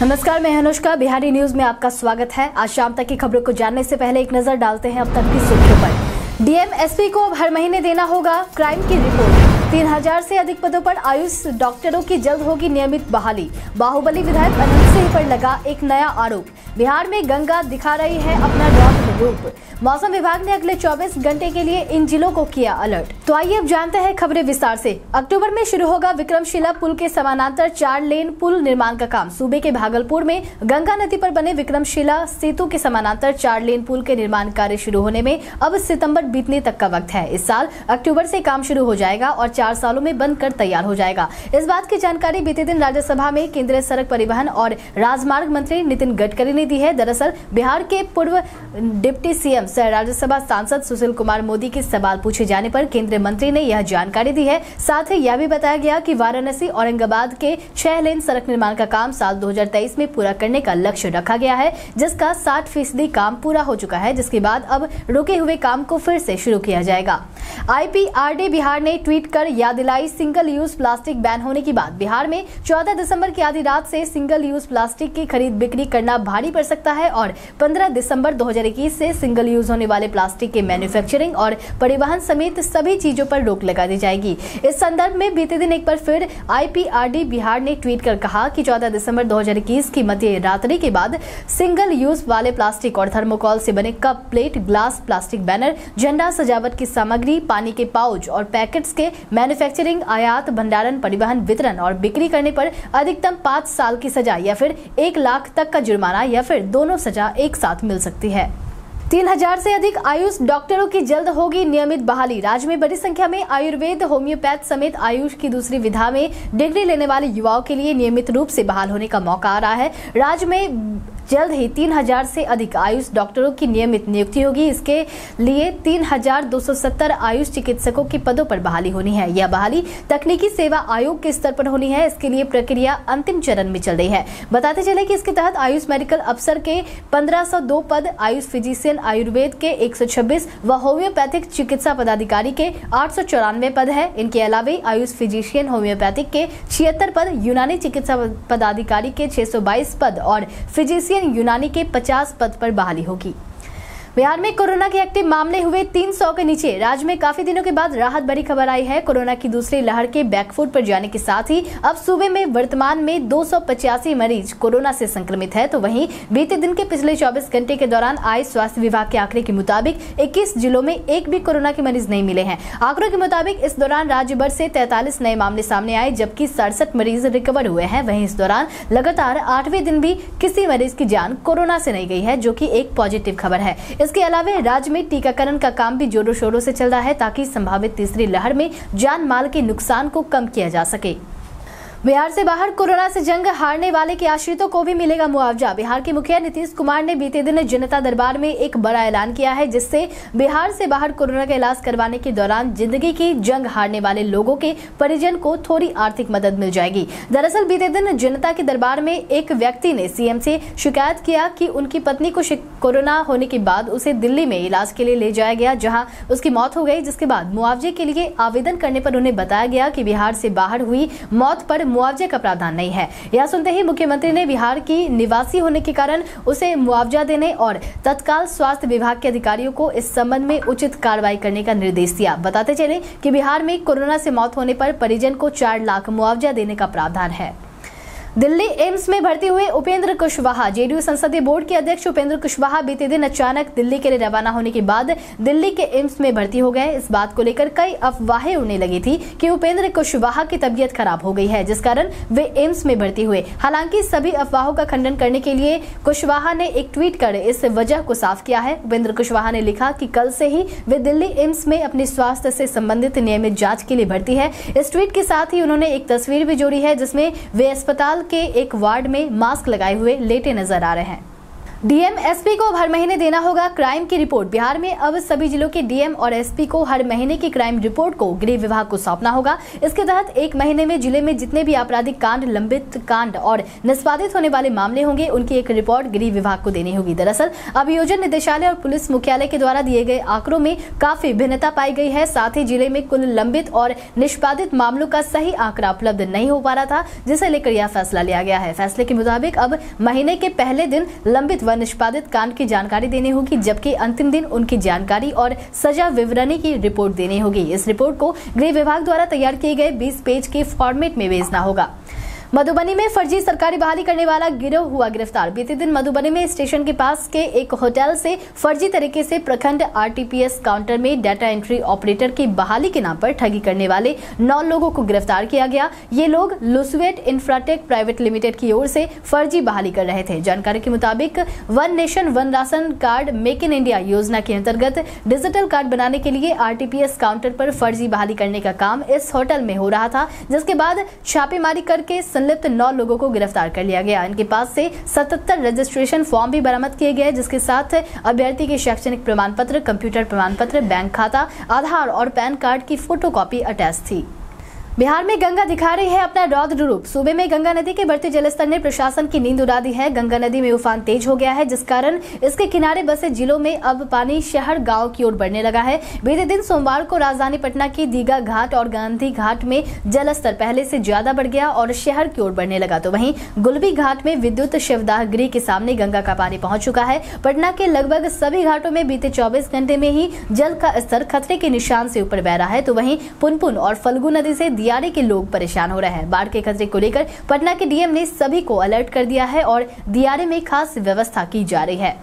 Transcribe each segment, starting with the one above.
नमस्कार, मैं अनुष्का बिहारी, न्यूज में आपका स्वागत है। आज शाम तक की खबरों को जानने से पहले एक नजर डालते हैं अब तक की सुर्खियों पर। डीएमएसपी को अब हर महीने देना होगा क्राइम की रिपोर्ट। 3000 से अधिक पदों पर आयुष डॉक्टरों की जल्द होगी नियमित बहाली। बाहुबली विधायक अनंत सिंह पर लगा एक नया आरोप। बिहार में गंगा दिखा रही है अपना रौद्र रूप। मौसम विभाग ने अगले 24 घंटे के लिए इन जिलों को किया अलर्ट। तो आइए अब जानते हैं खबरें विस्तार से। अक्टूबर में शुरू होगा विक्रमशिला पुल के समानांतर 4 लेन पुल निर्माण का काम। सूबे के भागलपुर में गंगा नदी पर बने विक्रमशिला सेतु के समानांतर 4 लेन पुल के निर्माण कार्य शुरू होने में अब सितंबर बीतने तक का वक्त है। इस साल अक्टूबर से काम शुरू हो जाएगा और 4 सालों में बनकर तैयार हो जाएगा। इस बात की जानकारी बीते दिन राज्यसभा में केंद्रीय सड़क परिवहन और राजमार्ग मंत्री नितिन गडकरी ने दी है। दरअसल बिहार के पूर्व डिप्टी सीएम सह राज्यसभा सांसद सुशील कुमार मोदी के सवाल पूछे जाने पर केंद्रीय मंत्री ने यह जानकारी दी है। साथ ही यह भी बताया गया कि वाराणसी औरंगाबाद के 6 लेन सड़क निर्माण का काम साल 2023 में पूरा करने का लक्ष्य रखा गया है, जिसका 60% काम पूरा हो चुका है, जिसके बाद अब रुके हुए काम को फिर से शुरू किया जाएगा। आईपीआरडी बिहार ने ट्वीट कर याद दिलाई सिंगल यूज प्लास्टिक बैन होने की बात। बिहार में 14 दिसंबर की आधी रात से सिंगल यूज प्लास्टिक की खरीद बिक्री करना भारी पड़ सकता है और 15 दिसंबर 2021 से सिंगल यूज होने वाले प्लास्टिक के मैन्युफैक्चरिंग और परिवहन समेत सभी चीजों पर रोक लगा दी जाएगी। इस संदर्भ में बीते दिन एक बार फिर आईपीआरडी बिहार ने ट्वीट कर कहा कि 14 दिसंबर 2021 की मध्य रात्रि के बाद सिंगल यूज वाले प्लास्टिक और थर्मोकॉल से बने cup, plate, glass, plastic banner, झंडा, सजावट की सामग्री, पानी के पाउच और पैकेट्स के मैन्युफैक्चरिंग, आयात, भंडारण, परिवहन, वितरण और बिक्री करने पर अधिकतम 5 साल की सजा या फिर 1 लाख तक का जुर्माना या फिर दोनों सजा एक साथ मिल सकती है। 3000 से अधिक आयुष डॉक्टरों की जल्द होगी नियमित बहाली। राज्य में बड़ी संख्या में आयुर्वेद, होम्योपैथ समेत आयुष की दूसरी विधा में डिग्री लेने वाले युवाओं के लिए नियमित रूप से बहाल होने का मौका आ रहा है। राज्य में जल्द ही 3000 से अधिक आयुष डॉक्टरों की नियमित नियुक्ति होगी। इसके लिए 3270 आयुष चिकित्सकों के पदों पर बहाली होनी है। यह बहाली तकनीकी सेवा आयोग के स्तर पर होनी है। इसके लिए प्रक्रिया अंतिम चरण में चल रही है। बताते चले कि इसके तहत आयुष मेडिकल अफसर के 1502 पद, आयुष फिजिशियन, आयुर्वेद के 126 व होम्योपैथिक चिकित्सा पदाधिकारी के 894 पद है। इनके अलावा आयुष फिजिशियन, होम्योपैथिक के 76 पद, यूनानी चिकित्सा पदाधिकारी के 622 पद और फिजिशियन यूनानी के 50 पद पर बहाली होगी। बिहार में कोरोना के एक्टिव मामले हुए 300 के नीचे। राज्य में काफी दिनों के बाद राहत भरी खबर आई है। कोरोना की दूसरी लहर के बैकफुट पर जाने के साथ ही अब सूबे में वर्तमान में 285 मरीज कोरोना से संक्रमित है। तो वहीं बीते दिन के पिछले 24 घंटे के दौरान आए स्वास्थ्य विभाग के आंकड़े के मुताबिक 21 जिलों में एक भी कोरोना के मरीज नहीं मिले हैं। आंकड़ों के मुताबिक इस दौरान राज्य भर से 43 नए मामले सामने आए, जबकि 67 मरीज रिकवर हुए हैं। वहीं इस दौरान लगातार 8वें दिन भी किसी मरीज की जान कोरोना से नहीं गई है, जो कि एक पॉजिटिव खबर है। इसके अलावा राज्य में टीकाकरण का काम भी जोरों शोरों से चल रहा है, ताकि संभावित तीसरी लहर में जान माल के नुकसान को कम किया जा सके। बिहार से बाहर कोरोना से जंग हारने वाले के आश्रितों को भी मिलेगा मुआवजा। बिहार के मुखिया नीतीश कुमार ने बीते दिन जनता दरबार में एक बड़ा ऐलान किया है, जिससे बिहार से बाहर कोरोना का इलाज करवाने के दौरान जिंदगी की जंग हारने वाले लोगों के परिजन को थोड़ी आर्थिक मदद मिल जाएगी। दरअसल बीते दिन जनता के दरबार में एक व्यक्ति ने सीएम से शिकायत किया कि उनकी पत्नी को कोरोना होने के बाद उसे दिल्ली में इलाज के लिए ले जाया गया, जहाँ उसकी मौत हो गई। जिसके बाद मुआवजे के लिए आवेदन करने पर उन्हें बताया गया कि बिहार से बाहर हुई मौत पर मुआवजे का प्रावधान नहीं है। यह सुनते ही मुख्यमंत्री ने बिहार की निवासी होने के कारण उसे मुआवजा देने और तत्काल स्वास्थ्य विभाग के अधिकारियों को इस संबंध में उचित कार्रवाई करने का निर्देश दिया। बताते चले कि बिहार में कोरोना से मौत होने पर परिजन को 4 लाख मुआवजा देने का प्रावधान है। दिल्ली एम्स में भर्ती हुए उपेंद्र कुशवाहा। जेडीयू संसदीय बोर्ड के अध्यक्ष उपेंद्र कुशवाहा बीते दिन अचानक दिल्ली के लिए रवाना होने के बाद दिल्ली के एम्स में भर्ती हो गए। इस बात को लेकर कई अफवाहें उड़ने लगी थी कि उपेंद्र कुशवाहा की तबीयत खराब हो गई है, जिस कारण वे एम्स में भर्ती हुए। हालांकि सभी अफवाहों का खंडन करने के लिए कुशवाहा ने एक ट्वीट कर इस वजह को साफ किया है। उपेंद्र कुशवाहा ने लिखा कि कल से ही वे दिल्ली एम्स में अपने स्वास्थ्य से संबंधित नियमित जाँच के लिए भर्ती है। इस ट्वीट के साथ ही उन्होंने एक तस्वीर भी जोड़ी है, जिसमें वे अस्पताल के एक वार्ड में मास्क लगाए हुए लेटे नजर आ रहे हैं। डीएम एसपी को हर महीने देना होगा क्राइम की रिपोर्ट। बिहार में अब सभी जिलों के डीएम और एसपी को हर महीने की क्राइम रिपोर्ट को गृह विभाग को सौंपना होगा। इसके तहत एक महीने में जिले में जितने भी आपराधिक कांड, लंबित कांड और निष्पादित होने वाले मामले होंगे, उनकी एक रिपोर्ट गृह विभाग को देनी होगी। दरअसल अभियोजन निदेशालय और पुलिस मुख्यालय के द्वारा दिए गए आंकड़ों में काफी भिन्नता पाई गई है। साथ ही जिले में कुल लंबित और निष्पादित मामलों का सही आंकड़ा उपलब्ध नहीं हो पा रहा था, जिसे लेकर यह फैसला लिया गया है। फैसले के मुताबिक अब महीने के पहले दिन लंबित व निष्पादित कांड की जानकारी देनी होगी, जबकि अंतिम दिन उनकी जानकारी और सजा विवरणी की रिपोर्ट देनी होगी। इस रिपोर्ट को गृह विभाग द्वारा तैयार किए गए 20 पेज के फॉर्मेट में भेजना होगा। मधुबनी में फर्जी सरकारी बहाली करने वाला गिरोह हुआ गिरफ्तार। बीते दिन मधुबनी में स्टेशन के पास के एक होटल से फर्जी तरीके से प्रखंड आरटीपीएस काउंटर में डाटा एंट्री ऑपरेटर की बहाली के नाम पर ठगी करने वाले 9 लोगों को गिरफ्तार किया गया। ये लोग लुसुएट इंफ्राटेक प्राइवेट लिमिटेड की ओर से फर्जी बहाली कर रहे थे। जानकारी के मुताबिक one nation one ration card make in India योजना के अंतर्गत डिजिटल कार्ड बनाने के लिए आरटीपीएस काउंटर पर फर्जी बहाली करने का काम इस होटल में हो रहा था, जिसके बाद छापेमारी करके संलिप्त 9 लोगों को गिरफ्तार कर लिया गया। इनके पास से 77 रजिस्ट्रेशन फॉर्म भी बरामद किए गए, जिसके साथ अभ्यर्थी के शैक्षणिक प्रमाण पत्र, कंप्यूटर प्रमाण पत्र, बैंक खाता, आधार और पैन कार्ड की फोटोकॉपी अटैच थी। बिहार में गंगा दिखा रही है अपना रौद्र रूप। सूबे में गंगा नदी के बढ़ते जलस्तर ने प्रशासन की नींद उड़ा दी है। गंगा नदी में उफान तेज हो गया है, जिस कारण इसके किनारे बसे जिलों में अब पानी शहर गांव की ओर बढ़ने लगा है। बीते दिन सोमवार को राजधानी पटना की दीघा घाट और गांधी घाट में जलस्तर पहले से ज्यादा बढ़ गया और शहर की ओर बढ़ने लगा। तो वहीं गुलबी घाट में विद्युत शिवदाह गृह के सामने गंगा का पानी पहुंच चुका है। पटना के लगभग सभी घाटों में बीते 24 घंटे में ही जल का स्तर खतरे के निशान से ऊपर बह रहा है। तो वहीं पुनपुन और फलगू नदी से दियारे के लोग परेशान हो रहे हैं। बाढ़ के खतरे को लेकर पटना के डीएम ने सभी को अलर्ट कर दिया है और दियारे में खास व्यवस्था की जा रही है।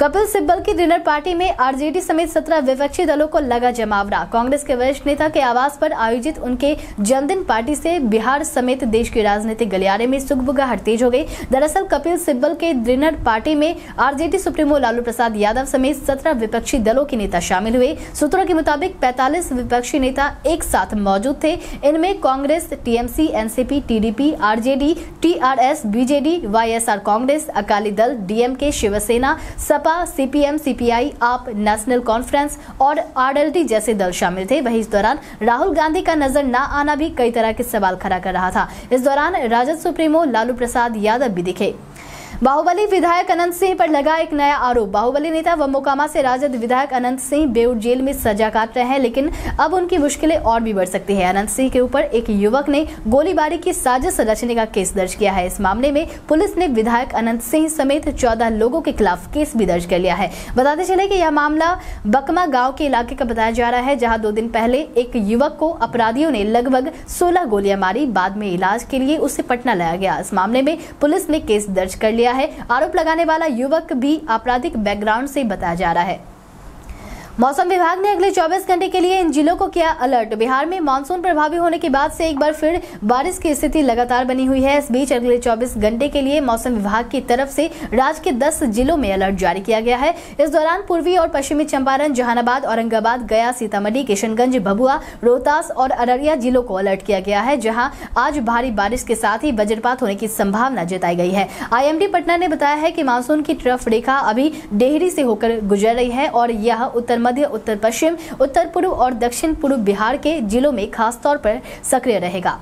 कपिल सिब्बल की डिनर पार्टी में आरजेडी समेत 17 विपक्षी दलों को लगा जमावड़ा। कांग्रेस के वरिष्ठ नेता के आवास पर आयोजित उनके जन्मदिन पार्टी से बिहार समेत देश के राजनीतिक गलियारे में सुगबुगाहट तेज हो गई। दरअसल कपिल सिब्बल के डिनर पार्टी में आरजेडी सुप्रीमो लालू प्रसाद यादव समेत 17 विपक्षी दलों के नेता शामिल हुए। सूत्रों के मुताबिक 45 विपक्षी नेता एक साथ मौजूद थे। इनमें Congress, TMC, NCP, TDP, RJD, TRS, BJD, YSR Congress, Akali Dal, DMK, Shiv Sena, Sapa, CPM, CPI, AAP, National Conference और आरएलडी जैसे दल शामिल थे। वहीं इस दौरान राहुल गांधी का नजर न आना भी कई तरह के सवाल खड़ा कर रहा था। इस दौरान राजद सुप्रीमो लालू प्रसाद यादव भी दिखे। बाहुबली विधायक अनंत सिंह पर लगा एक नया आरोप। बाहुबली नेता व मोकामा से राजद विधायक अनंत सिंह बेउर जेल में सजा काट रहे हैं, लेकिन अब उनकी मुश्किलें और भी बढ़ सकती है। अनंत सिंह के ऊपर एक युवक ने गोलीबारी की साजिश रचने का केस दर्ज किया है। इस मामले में पुलिस ने विधायक अनंत सिंह समेत 14 लोगों के खिलाफ केस भी दर्ज कर लिया है। बताते चले कि यह मामला बकमा गाँव के इलाके का बताया जा रहा है, जहाँ 2 दिन पहले एक युवक को अपराधियों ने लगभग 16 गोलियां मारी। बाद में इलाज के लिए उसे पटना लाया गया। इस मामले में पुलिस ने केस दर्ज कर लिया है। आरोप लगाने वाला युवक भी आपराधिक बैकग्राउंड से बताया जा रहा है। मौसम विभाग ने अगले 24 घंटे के लिए इन जिलों को किया अलर्ट। बिहार में मानसून प्रभावी होने के बाद से एक बार फिर बारिश की स्थिति लगातार बनी हुई है। इस बीच अगले 24 घंटे के लिए मौसम विभाग की तरफ से राज्य के 10 जिलों में अलर्ट जारी किया गया है। इस दौरान पूर्वी और पश्चिमी चंपारण, जहानाबाद, औरंगाबाद, गया, सीतामढ़ी, किशनगंज, भभुआ, रोहतास और अररिया जिलों को अलर्ट किया गया है, जहाँ आज भारी बारिश के साथ ही वज्रपात होने की संभावना जताई गई है। IMD पटना ने बताया है कि मानसून की ट्रफ रेखा अभी डेहरी से होकर गुजर रही है और यह उत्तर मध्य, उत्तर पश्चिम, उत्तर पूर्व और दक्षिण पूर्व बिहार के जिलों में खास तौर पर सक्रिय रहेगा।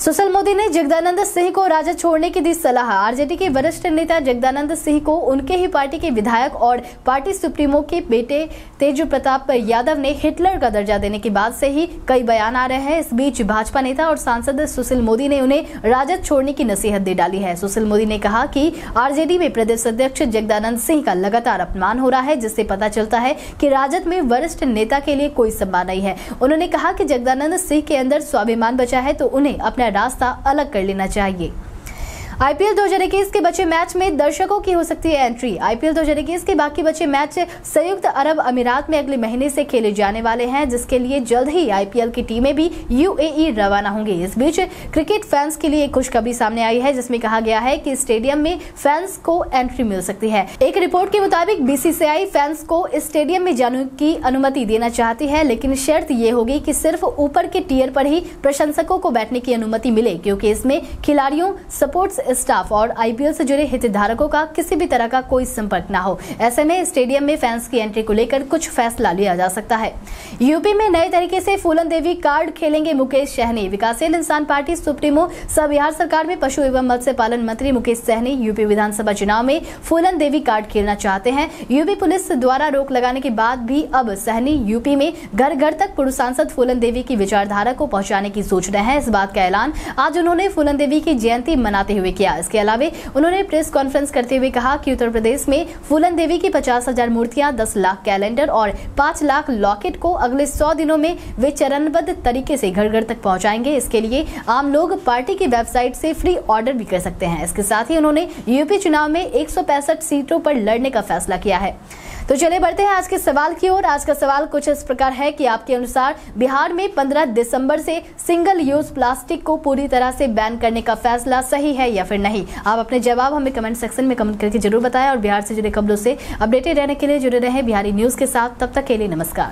सुशील मोदी ने जगदानंद सिंह को राजद छोड़ने की दी सलाह। आरजेडी के वरिष्ठ नेता जगदानंद सिंह को उनके ही पार्टी के विधायक और पार्टी सुप्रीमो के बेटे तेजू प्रताप यादव ने हिटलर का दर्जा देने के बाद से ही कई बयान आ रहे हैं। इस बीच भाजपा नेता और सांसद सुशील मोदी ने उन्हें राजद छोड़ने की नसीहत दे डाली है। सुशील मोदी ने कहा कि आरजेडी में प्रदेश अध्यक्ष जगदानंद सिंह का लगातार अपमान हो रहा है, जिससे पता चलता है कि राजद में वरिष्ठ नेता के लिए कोई सम्मान नहीं है। उन्होंने कहा कि जगदानंद सिंह के अंदर स्वाभिमान बचा है, तो उन्हें अपना रास्ता अलग कर लेना चाहिए। आईपीएल 2021 के बचे मैच में दर्शकों की हो सकती है एंट्री। आईपीएल 2021 के बाकी बचे मैच संयुक्त अरब अमीरात में अगले महीने से खेले जाने वाले हैं, जिसके लिए जल्द ही आईपीएल की टीमें भी यूएई रवाना होंगी। इस बीच क्रिकेट फैंस के लिए एक खुशखबरी सामने आई है, जिसमें कहा गया है कि स्टेडियम में फैंस को एंट्री मिल सकती है। एक रिपोर्ट के मुताबिक बीसीसीआई फैंस को स्टेडियम में जाने की अनुमति देना चाहती है, लेकिन शर्त ये होगी कि सिर्फ ऊपर के टियर पर ही प्रशंसकों को बैठने की अनुमति मिले, क्योंकि इसमें खिलाड़ियों, सपोर्ट्स स्टाफ और आईपीएल से जुड़े हितधारकों का किसी भी तरह का कोई संपर्क न हो। ऐसे में स्टेडियम में फैंस की एंट्री को लेकर कुछ फैसला लिया जा सकता है। यूपी में नए तरीके से फूलन देवी कार्ड खेलेंगे मुकेश सहनी। विकासशील इंसान पार्टी सुप्रीमो सह बिहार सरकार में पशु एवं मत्स्य पालन मंत्री मुकेश सहनी यूपी विधानसभा चुनाव में फूलन देवी कार्ड खेलना चाहते हैं। यूपी पुलिस द्वारा रोक लगाने के बाद भी अब सहनी यूपी में घर घर तक पूर्व सांसद फूलन देवी की विचारधारा को पहुंचाने की सोच रहे हैं। इस बात का ऐलान आज उन्होंने फूलन देवी की जयंती मनाते हुए किया। इसके अलावा उन्होंने प्रेस कॉन्फ्रेंस करते हुए कहा कि उत्तर प्रदेश में फूलन देवी की 50,000 मूर्तियां, 10 लाख कैलेंडर और 5 लाख लॉकेट को अगले 100 दिनों में वे चरणबद्ध तरीके से घर घर तक पहुंचाएंगे। इसके लिए आम लोग पार्टी की वेबसाइट से फ्री ऑर्डर भी कर सकते हैं। इसके साथ ही उन्होंने यूपी चुनाव में 165 सीटों पर लड़ने का फैसला किया है। तो चलिए बढ़ते हैं आज के सवाल की ओर। आज का सवाल कुछ इस प्रकार है कि आपके अनुसार बिहार में 15 दिसंबर से सिंगल यूज प्लास्टिक को पूरी तरह से बैन करने का फैसला सही है या फिर नहीं? आप अपने जवाब हमें कमेंट सेक्शन में कमेंट करके जरूर बताएं और बिहार से जुड़े खबरों से अपडेटेड रहने के लिए जुड़े रहें बिहारी न्यूज के साथ। तब तक के लिए नमस्कार।